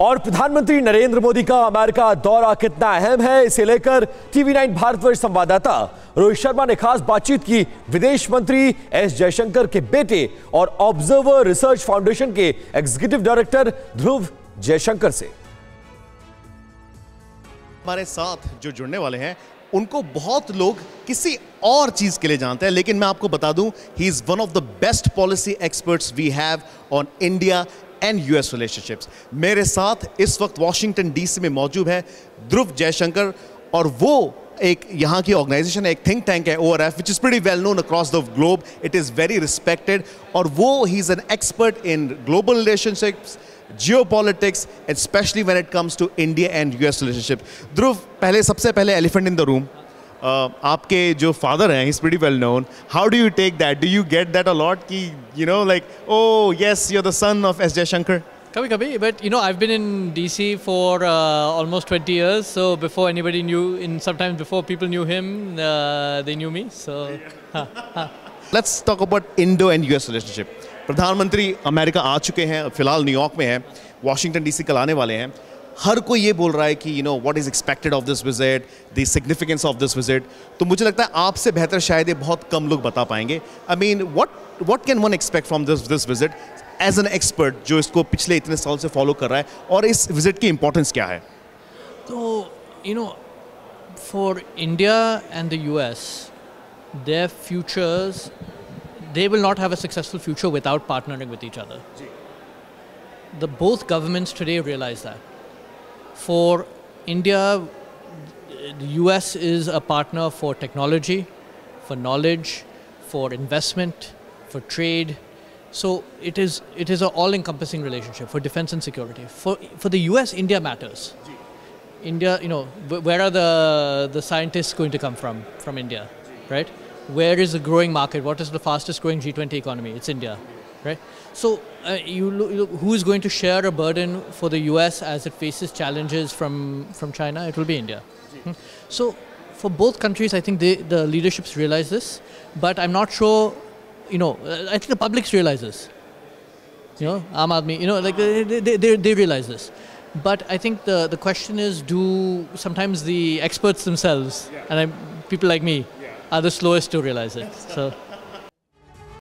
और प्रधानमंत्री नरेंद्र मोदी का अमेरिका दौरा कितना अहम है, इसे लेकर टीवी9 भारत वर्ष संवाददाता रोहित शर्मा ने खास बातचीत की विदेश मंत्री एस जयशंकर के बेटे और ऑब्जर्वर रिसर्च फाउंडेशन के एग्जीक्यूटिव डायरेक्टर ध्रुव जयशंकर से। हमारे साथ जो जुड़ने वाले हैं उनको बहुत लोग किसी और चीज के लिए जानते हैं, लेकिन मैं आपको बता दूं he is one of the best policy experts we have on India and US relationships. मेरे साथ इस वक्त वॉशिंगटन डीसी में मौजूद है ध्रुव जयशंकर, और वो एक यहाँ की ऑर्गेनाइजेशन है, एक थिंक टैंक है ORF, which is pretty well known across the globe, it is very respected. और वो he is an expert in global relationships, geopolitics, especially when it comes to India and US relationship. Dhruv, सबसे पहले elephant in the room, आपके जो father हैं, he's pretty well known. How do you take that? Do you get that a lot? कि you know, like, oh yes, you're the son of S. Jaishankar. कभी-कभी, but you know, I've been in DC for almost 20 years. So before anybody knew, in sometimes before people knew him, they knew me. So let's talk about Indo and US relationship. प्रधानमंत्री America आ चुके हैं, फिलहाल New York में हैं, Washington DC कल आने वाले हैं। हर कोई ये बोल रहा है कि you know what is expected of this visit, the significance of this visit. तो मुझे लगता है आपसे बेहतर शायद ये बहुत कम लोग बता पाएंगे। I mean what can one expect from this visit as an expert जो इसको पिछले इतने साल से फॉलो कर रहा है, और इस विजिट की इम्पोर्टेंस क्या है? तो you know for India and the US, their futures, they will not have a successful future without partnering with each other. The both governments today realize that. For India, the US is a partner for technology, for knowledge, for investment, for trade. So it is an all-encompassing relationship for defense and security. For the US, India matters. India, you know, where are the scientists going to come from India, right? Where is the growing market? What is the fastest growing G20 economy? It's India, right? So who is going to share a burden for the US as it faces challenges from China? It will be India. So for both countries, I think the leaderships realize this, but I'm not sure, you know, I think the public realizes, you know, Aam Aadmi, you know, like they realize this. But I think the question is, do sometimes the experts themselves, and people like me, are the slowest to realize it. So